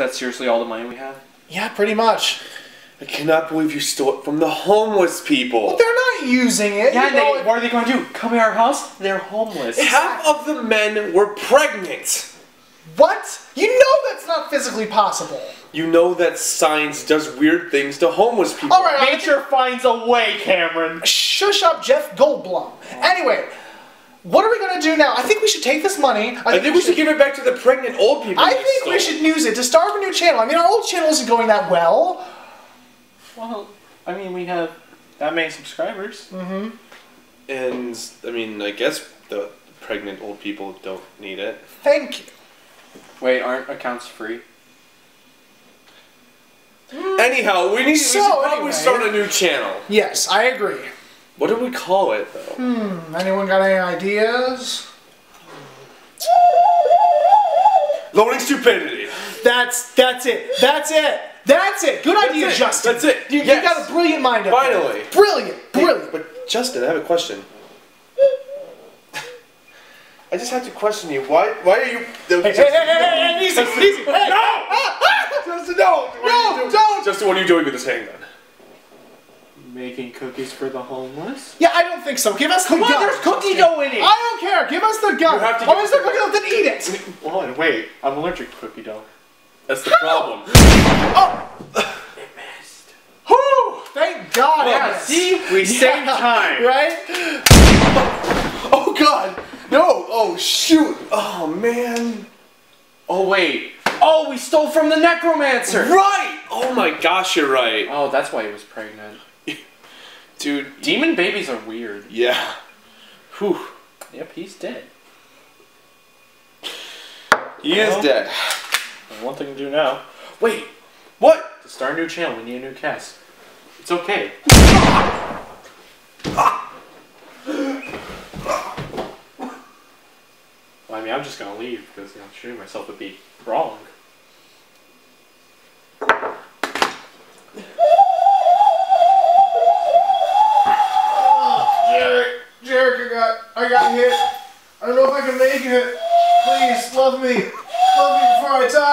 that seriously all the money we have? Yeah, pretty much. I cannot believe you stole it from the homeless people. Well, they're not using it. Yeah, what are they going to do? Come to our house? They're homeless. Half of the men were pregnant. What? You know that's not physically possible. You know that science does weird things to homeless people. All right, nature finds a way, Cameron. Shush up, Jeff Goldblum. Anyway, what are we going to do now? I think we should take this money. I think we should give it back to the pregnant old people. I think we should use it to start up a new channel. I mean, our old channel isn't going that well. Well, I mean, we have that many subscribers. Mm-hmm. And, I mean, I guess the pregnant old people don't need it. Thank you. Wait, aren't accounts free? Anyhow, we should probably start a new channel. Yes, I agree. What do we call it, though? Anyone got any ideas? Loading Stupidity. That's it. Good idea, Justin. That's it. You got a brilliant mind. Finally. Brilliant. But Justin, I have a question. I just have to question you. Why are you? Hey, easy. No! Justin, no! No, don't! Justin, what are you doing with this handgun? Making cookies for the homeless? Yeah, I don't think so. Give us the gun. Come on, there's cookie dough in it. I don't care. Give us the gun. What is the cookie dough? Then eat it. Well, and wait. I'm allergic to cookie dough. That's the problem. Oh! It missed. Whew! Thank God. Yeah, see? We saved time. Right? Oh, God. No! Oh, shoot! Oh, man. Oh, wait. Oh, we stole from the necromancer! Right! Oh my gosh, you're right. Oh, that's why he was pregnant. Dude. Demon babies are weird. Yeah. Whew. Yep, he's dead. He is dead. There's one thing to do now. Wait! What? To start a new channel, we need a new cast. It's okay. I mean, I'm just going to leave because shooting myself would be wrong. Jarek, I got hit. I don't know if I can make it. Please, love me. Love me before I die.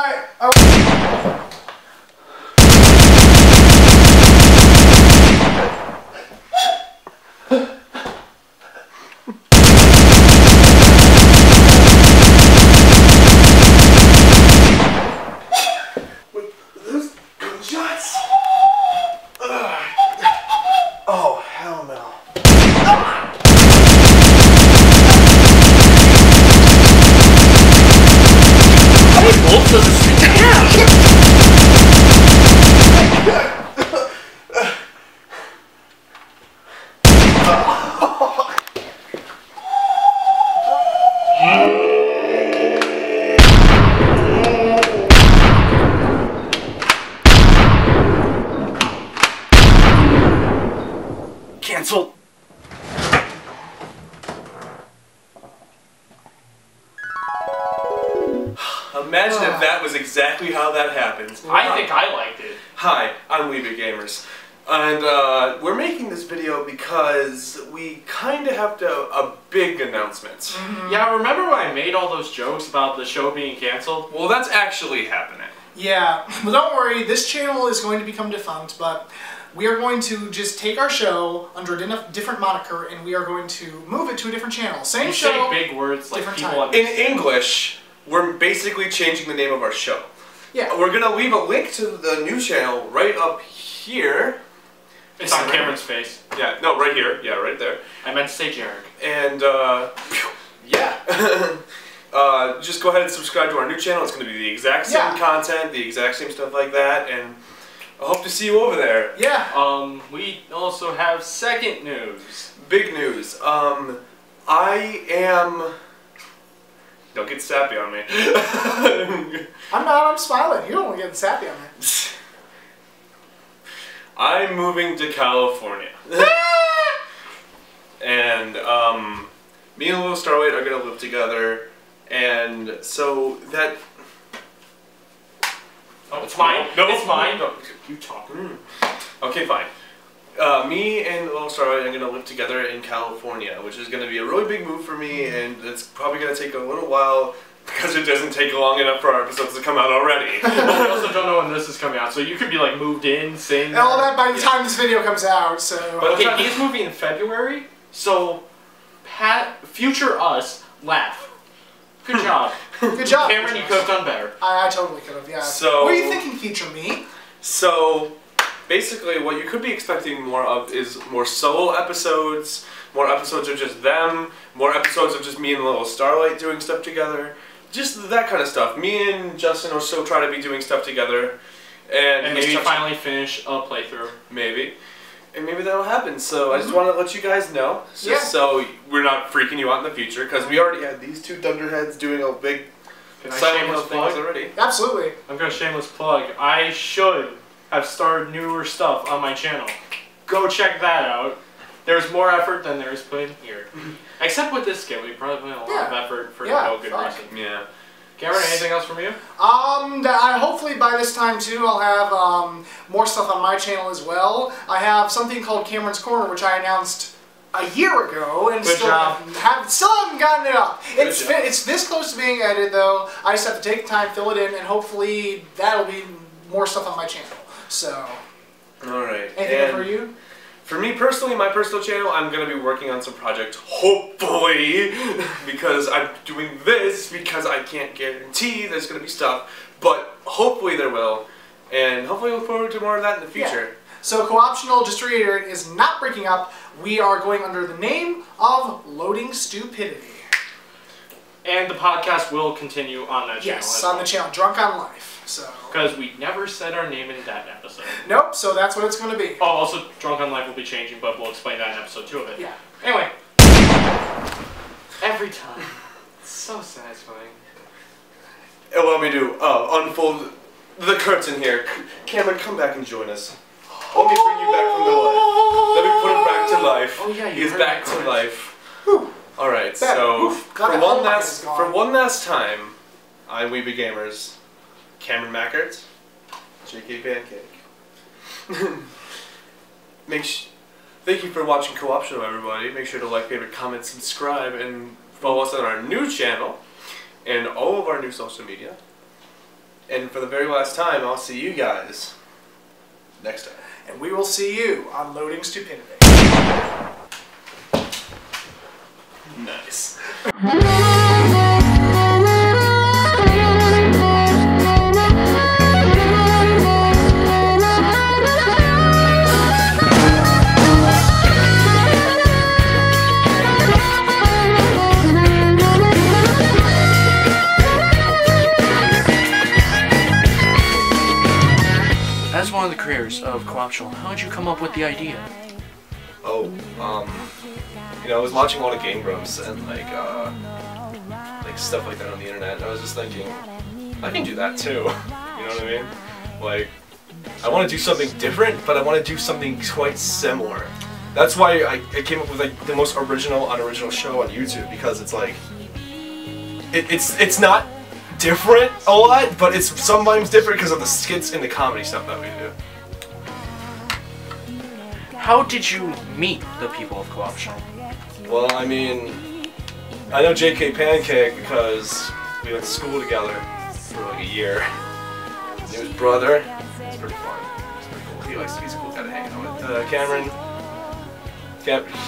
Imagine if that was exactly how that happened. I think I liked it. Hi, I'm WeBigGamers, and we're making this video because we kind of have to a big announcement. Yeah, remember when I made all those jokes about the show being canceled? Well, that's actually happening. Yeah, but don't worry, this channel is going to become defunct, but we are going to just take our show under a different moniker, and we are going to move it to a different channel. Same show, say big words like people understand. In English, we're basically changing the name of our show. Yeah. We're gonna leave a link to the new channel right up here. It's on Cameron's face. Yeah, no, right here. Yeah, right there. I meant to say Jarek. And, yeah. Just go ahead and subscribe to our new channel. It's gonna be the exact same content, the exact same stuff like that, and I hope to see you over there. Yeah. We also have second news. Big news. I am... Don't get sappy on me. I'm not, I'm smiling. You don't want to get sappy on me. I'm moving to California. And me and Lil' Starweight are going to live together. And so that... Oh, it's mine. No, it's mine. No, you talk. Okay, fine. Me and Lil' Starweight are going to live together in California, which is going to be a really big move for me, and it's probably going to take a little while because it doesn't take long enough for our episodes to come out already. Well, we also don't know when this is coming out, so you could be like moved in, saying all that by the time this video comes out. So but okay, he's moving in February, so future us laugh. Good job. Good job, Cameron. You could have done better. I totally could have. Yeah. So what are you thinking, future me? So basically, what you could be expecting more of is more solo episodes, more episodes of just them, more episodes of just me and Lil' Starweight doing stuff together, just that kind of stuff. Me and Justin will still try to be doing stuff together, and maybe finally finish a playthrough. Maybe. And maybe that'll happen, so I just want to let you guys know, just so we're not freaking you out in the future, because we already had these two dunderheads doing a big shameless plug already. Absolutely. I'm going to shameless plug. I should have started newer stuff on my channel. Go check that out. There's more effort than there is put in here. Except with this game, we probably put in a lot of effort for no good reason. Yeah. Cameron, anything else from you? Hopefully by this time too, I'll have more stuff on my channel as well. I have something called Cameron's Corner, which I announced a year ago, and still haven't gotten it up. It's this close to being edited though. I just have to take the time, fill it in, and hopefully that'll be more stuff on my channel. So. All right. Anything for you? For me personally, my personal channel, I'm going to be working on some projects, hopefully, because I'm doing this because I can't guarantee there's going to be stuff, but hopefully there will, and hopefully we'll look forward to more of that in the future. Yeah. So Co-Optional, just to reiterate, is not breaking up. We are going under the name of Loading Stupidity. And the podcast will continue on that channel. Yes, on the channel, Drunk on Life. So. Because we never said our name in that episode. Nope, so that's what it's going to be. Oh, also, Drunk on Life will be changing, but we'll explain that in episode 2 of it. Yeah. Anyway. Every time. It's so satisfying. And what we do, unfold the curtain here. Cameron, come back and join us. Let me bring you back from the life. Let me put him back to life. Oh, yeah, he's back to life. Whew. All right, so for one last time, I'm WeBigGamers, Cameron Mackert, J.K. Pancake. Thank you for watching Co-Optional, everybody. Make sure to like, favorite, comment, subscribe, and follow us on our new channel and all of our new social media. And for the very last time, I'll see you guys next time. And we will see you on Loading Stupidity. Nice. As one of the creators of Co-Optional, how did you come up with the idea? Oh, you know, I was watching a lot of Game Grumps and like stuff like that on the internet, and I was just thinking, I can do that too. You know what I mean? Like, I want to do something different, but I want to do something quite similar. That's why I came up with like the most original unoriginal show on YouTube, because it's like, it's not different a lot, but it's sometimes different because of the skits and the comedy stuff that we do. How did you meet the people of Co-Optional? Well, I mean, I know J.K. Pancake because we went to school together for like a year. He was brother. It's pretty fun. It's pretty cool. He's a cool guy to hang out with. Cameron.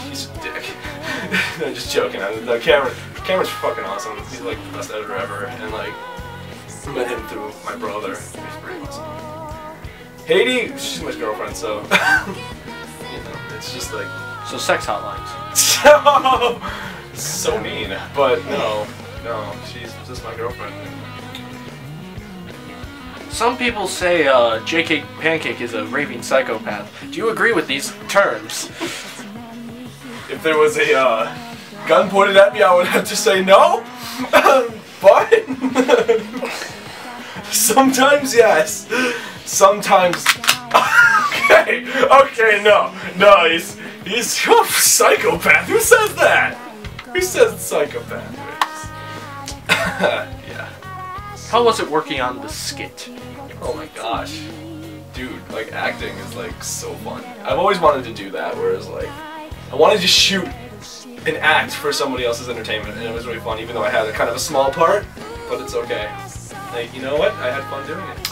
He's a dick. I'm just joking. Cameron's fucking awesome. He's like the best editor ever. And like, I met him through my brother. He's pretty awesome. Haiti, she's my girlfriend, so. It's just like... So sex hotlines. So mean. But no. No. She's just my girlfriend. Some people say J.K. Pancake is a raving psychopath. Do you agree with these terms? If there was a gun pointed at me, I would have to say no. But... sometimes yes. Sometimes... Okay, no, he's a psychopath. Who says that? Who says psychopath? Yeah. How was it working on the skit? Oh my gosh, dude! Like acting is like so fun. I've always wanted to do that. Whereas like, I wanted to shoot and act for somebody else's entertainment, and it was really fun. Even though I had a kind of a small part, but it's okay. Like, you know what? I had fun doing it.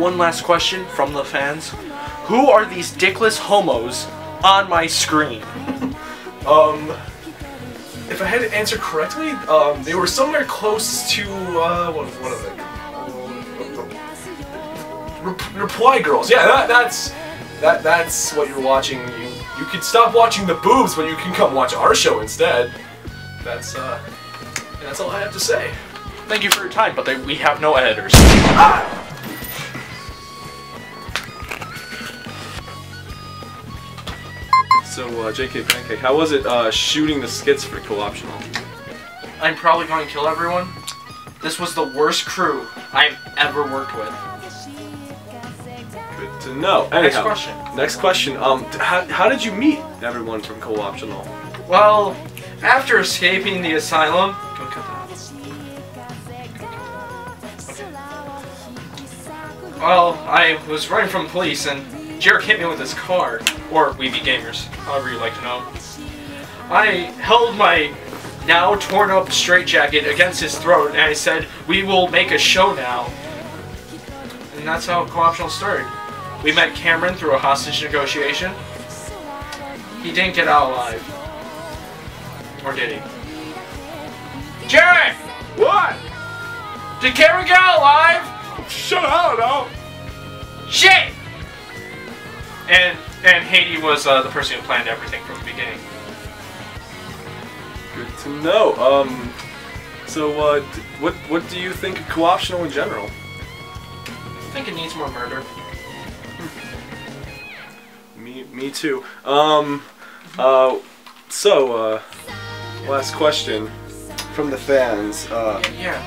One last question from the fans. Who are these dickless homos on my screen? If I had to answer correctly, they were somewhere close to, what are they? Reply Girls. Yeah, that's what you're watching. You could stop watching the boobs, but you can come watch our show instead. That's all I have to say. Thank you for your time, but we have no editors. Ah! So, J.K. Pancake, how was it shooting the skits for Co-Optional? I'm probably going to kill everyone. This was the worst crew I've ever worked with. Good to know. Anyhow, next question. Next question. How did you meet everyone from Co-Optional? Well, after escaping the asylum... Don't cut that. Okay. Well, I was running from police and Jarek hit me with his car, or WeBigGamers, however you like to know. I held my now torn up straitjacket against his throat and I said, "We will make a show now." And that's how Co-Optional started. We met Cameron through a hostage negotiation. He didn't get out alive. Or did he? Jarek! What? Did Cameron get out alive? Shut up, no. Shit! And Haiti was the person who planned everything from the beginning. Good to know. So what do you think of Co-Optional in general? I think it needs more murder. Me too. Last question from the fans. Yeah.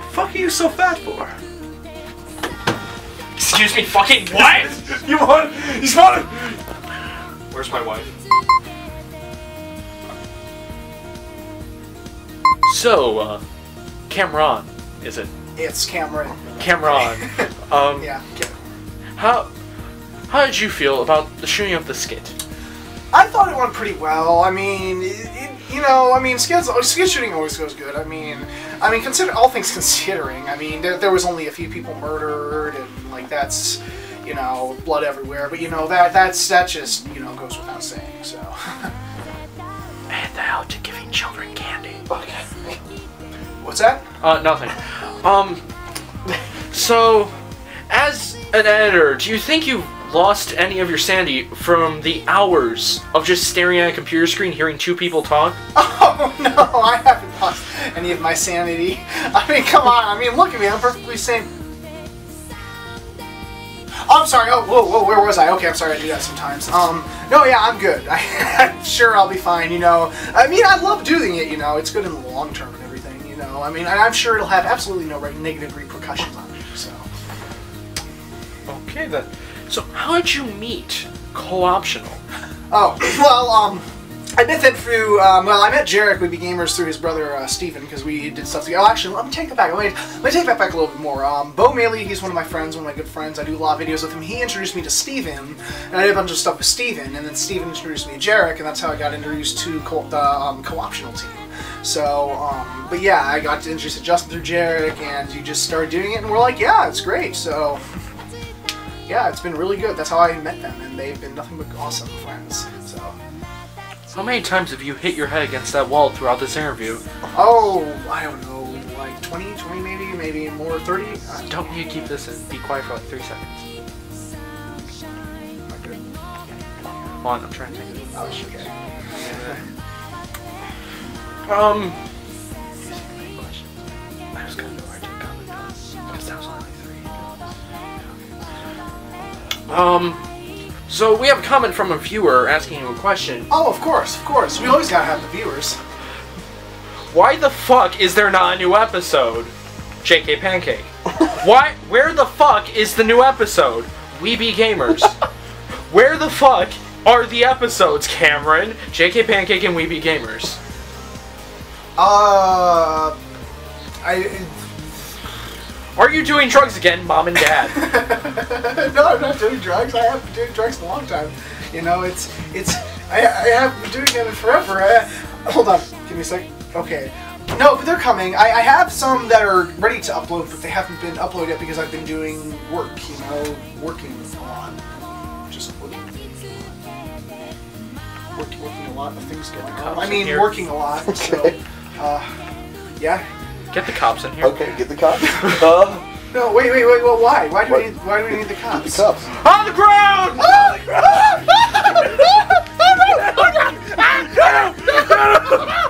The fuck are you so fat for? Excuse me, fucking what? You want? Where's my wife? So, Cameron, is it? It's Cameron. Cameron. Yeah. How did you feel about the shooting of the skit? I thought it went pretty well. I mean, skit shooting always goes good. I mean, all things considering, there was only a few people murdered, and like that's, you know, blood everywhere. But you know that just, you know, goes without saying. So. And now to giving children candy. Okay. What's that? Nothing. So, as an editor, do you think you lost any of your sanity from the hours of just staring at a computer screen hearing two people talk? Oh no, I haven't lost any of my sanity. I mean, come on, I mean, look at me, I'm perfectly sane. Oh, I'm sorry, oh, whoa, where was I? Okay, I'm sorry, I do that sometimes. No, yeah, I'm good. I'm sure I'll be fine, you know. I mean, I love doing it, you know, it's good in the long term and everything, you know. I mean, I'm sure it'll have absolutely no negative repercussions on me, so. Okay, then. So, how did you meet Co-Optional? Oh, well, I met Jarek, WeBigGamers, through his brother, Steven, because we did stuff together. Oh, actually, let me take that back. Let me take that back a little bit more. Bo Mealy, he's one of my good friends. I do a lot of videos with him. He introduced me to Steven, and I did a bunch of stuff with Steven, and then Steven introduced me to Jarek, and that's how I got introduced to the Co-Optional team. So, but yeah, I got to introduce Justin through Jarek, and you just started doing it, and we're like, yeah, it's great, so... Yeah, it's been really good. That's how I met them, and they've been nothing but awesome friends. So, how many times have you hit your head against that wall throughout this interview? Oh, I don't know, like 20 maybe more, 30. Don't you keep this in? Be quiet for like 3 seconds. Okay. Hold on, I'm trying to think. Oh, okay. I was gonna go right to comment because that was only 3. So we have a comment from a viewer asking you a question. Oh, of course. We always gotta have the viewers. Why the fuck is there not a new episode? J.K. Pancake. Why? Where the fuck is the new episode? WeBigGamers. Where the fuck are the episodes, Cameron? J.K. Pancake and WeBigGamers. Are you doing drugs again, Mom and Dad? No, I'm not doing drugs. I haven't been doing drugs in a long time. You know, I haven't been doing it forever. Hold on, give me a sec. Okay. No, but they're coming. I have some that are ready to upload, but they haven't been uploaded yet because I've been doing work, you know, working a lot of things going on. I mean, working a lot. Okay. So, yeah. Get the cops in here. Okay, get the cops. No, wait. Well, why? Why do we need the cops? Get the cops. On the ground! On the ground!